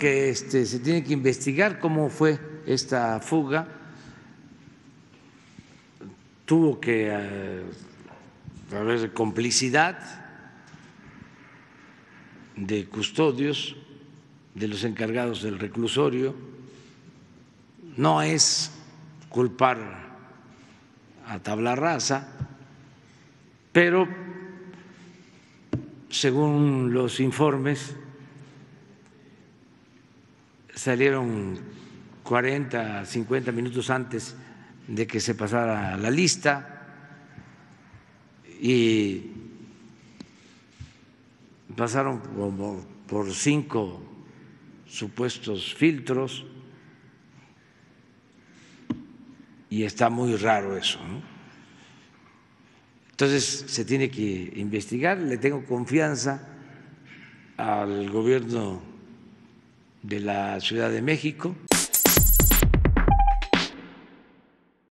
que se tiene que investigar cómo fue esta fuga. Tuvo que haber complicidad de custodios, de los encargados del reclusorio. No es culpar a tabla rasa, pero según los informes salieron 40, 50 minutos antes de que se pasara la lista y pasaron por 5 supuestos filtros y está muy raro eso, ¿no? Entonces se tiene que investigar. Le tengo confianza al Gobierno de la Ciudad de México.